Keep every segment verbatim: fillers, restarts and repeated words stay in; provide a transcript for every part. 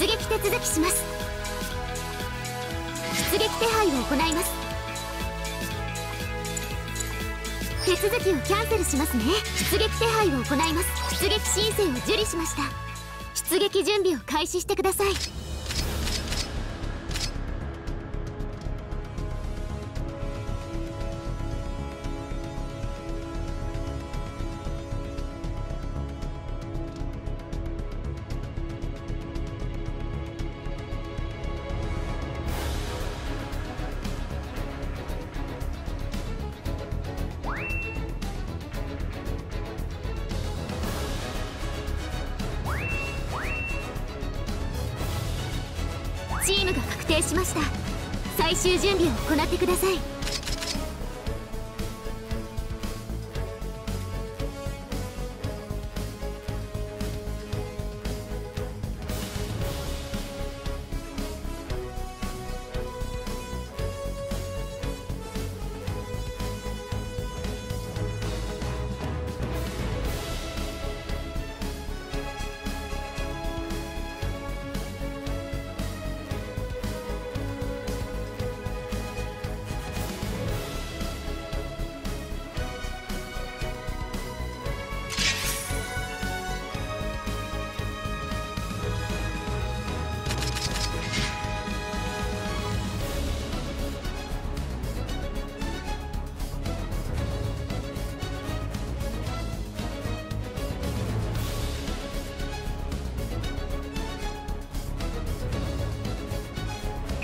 出撃手続きします。出撃手配を行います。手続きをキャンセルしますね。出撃手配を行います。出撃申請を受理しました。出撃準備を開始してください。チームが確定しました。最終準備を行ってください。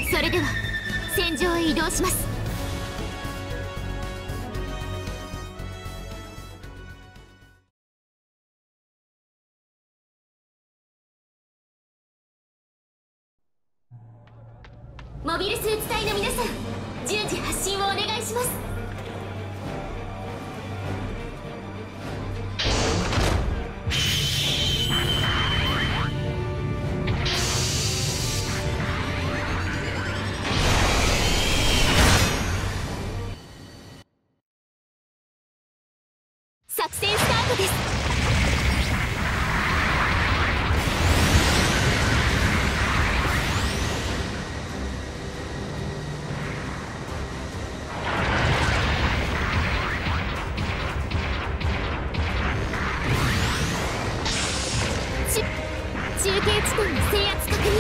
それでは戦場へ移動します。モビルスーツ隊の皆さん、順次発進をお願いします。作戦スタートです。ち、中継地点の制圧確認。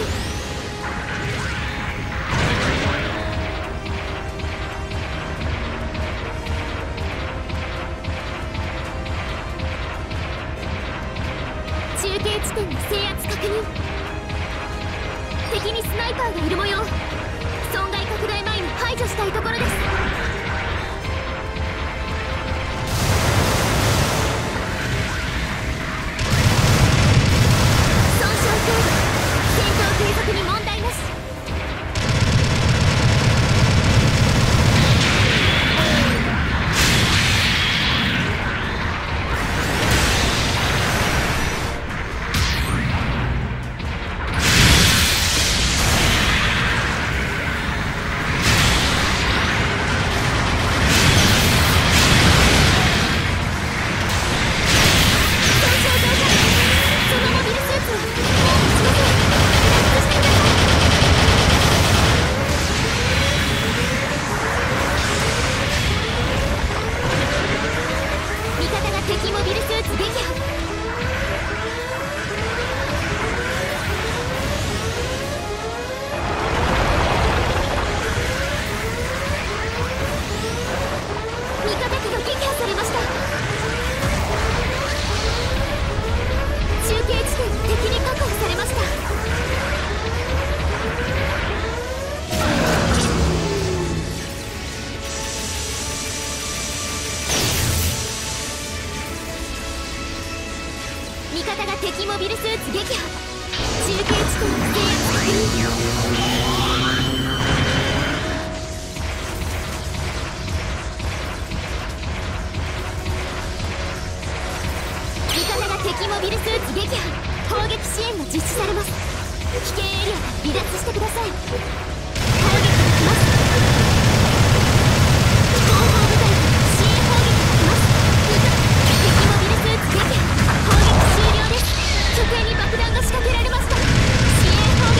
地点の制圧確認。敵にスナイパーがいる模様。損害拡大前に排除したいところです。損傷強度、戦闘継続に問題なし。味方が敵モビルスーツ撃破。中継地点の制圧確認。味方が敵モビルスーツ撃破。砲撃支援が実施されます。危険エリアから離脱してください。攻撃できます。後方部隊から支援砲撃が来ます。敵モビルスーツ撃破。攻撃終了です。拠点に爆弾が仕掛けられました。支援砲撃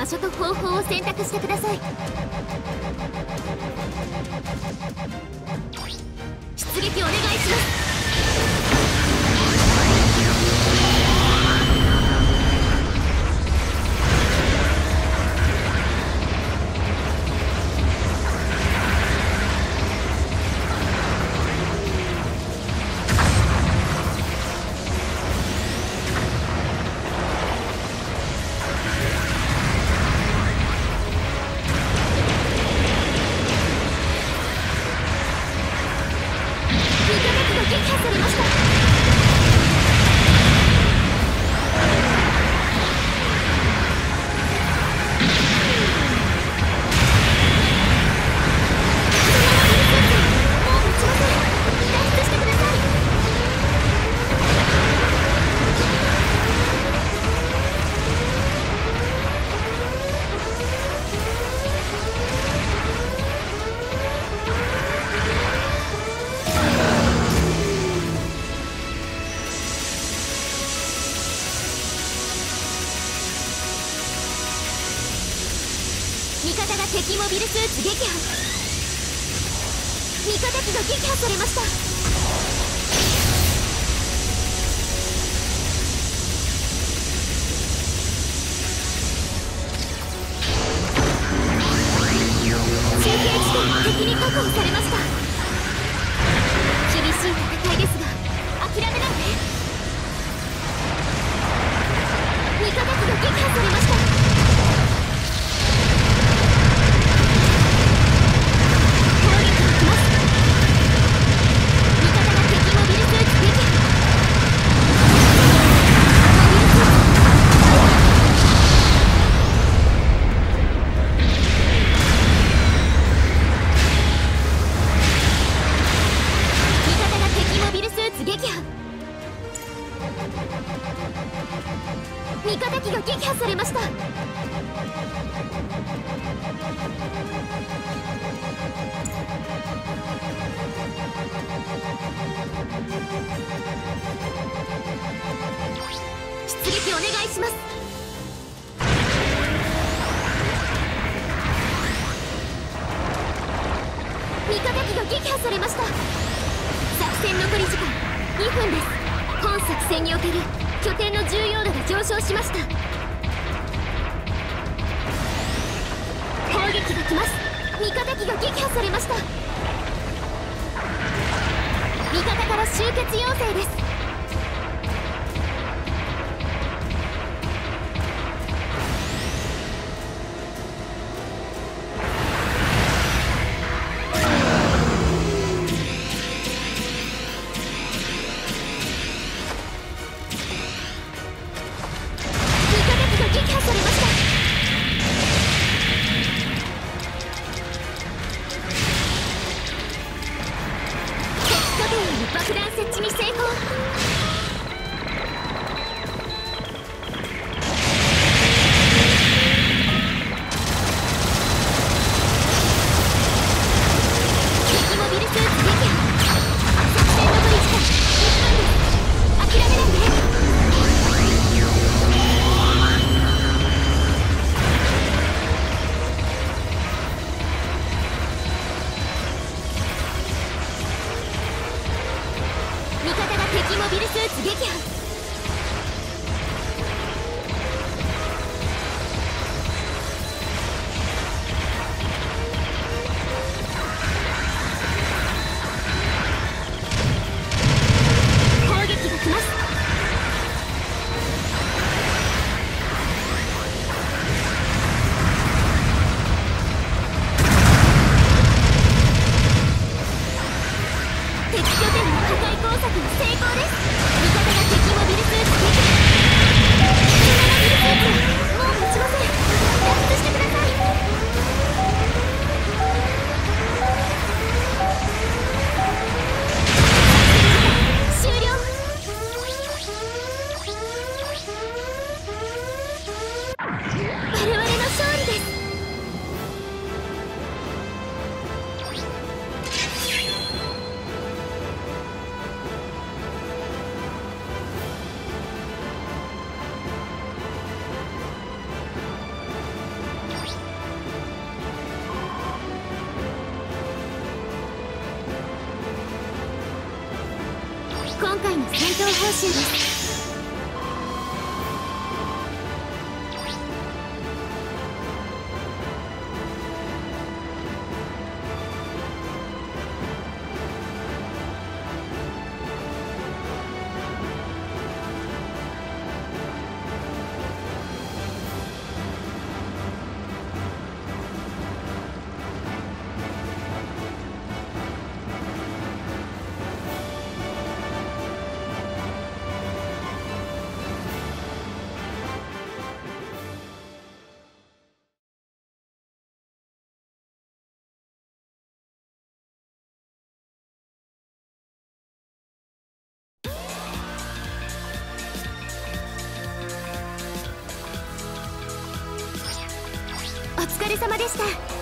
場所と方法を選択してください。出撃お願いします。敵モビルスーツ撃破、味方機が撃破されました。中継地点敵に確保されました。厳しい戦いですが諦めないで。味方機が撃破されました。味方機が撃破されました。出撃お願いします。味方機が撃破されました。作戦残り時間にふんです。本作戦における拠点の重要度が上昇しました。攻撃が来ます。味方機が撃破されました。味方から集結要請です。爆弾設置に成功。敵モビルスーツ撃破。敵モビルスーツ撃破。攻撃が来ます。敵拠点の破壊工作に成功です。味方が敵モビル今回の戦闘報酬です。お疲れ様でした。